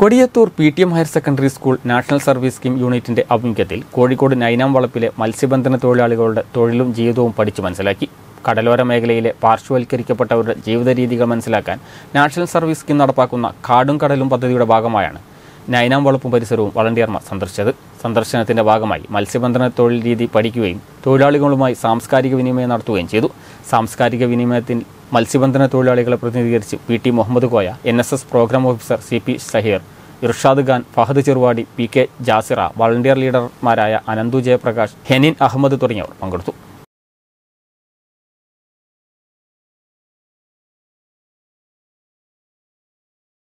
Kodiyathoor PTM Higher Secondary School National Service Scheme Unit in the Abunkatil, Kodikod Nainam Valapile, Malsibantana Tolaligold, Tolilum Jeevithum Padichu Mansilakki, Kadalora Megalayile, Parshwal Kirikappettavarude Jeevitha Reethikal Mansilakkan, National Service Scheme Nadappakkuna, Kaadum Kadalum Paddhatiyude Bhagamayanu, Nainam Valappum Parisaravum, Volunteermar Sandarshichu, Sandarshanatinte Bhagamayi, Malsibandhana Tolil Reethi Padikkukayum, Tolaligalumayi, Samskarika Vinimaya Nadathukayum Cheythu, Samskarika Vinimayathil Malsibandhana Tolaligalay Pratinidhikarichu PT Mohammed Koya, NSS Program Officer CP Sahir, Irshad Khan, Fahad Jirwadi, PK Jasira, Volunteer Leader Maraya, Anandu Jay Prakash, Henin Ahmed Thoranivar, Angurtu.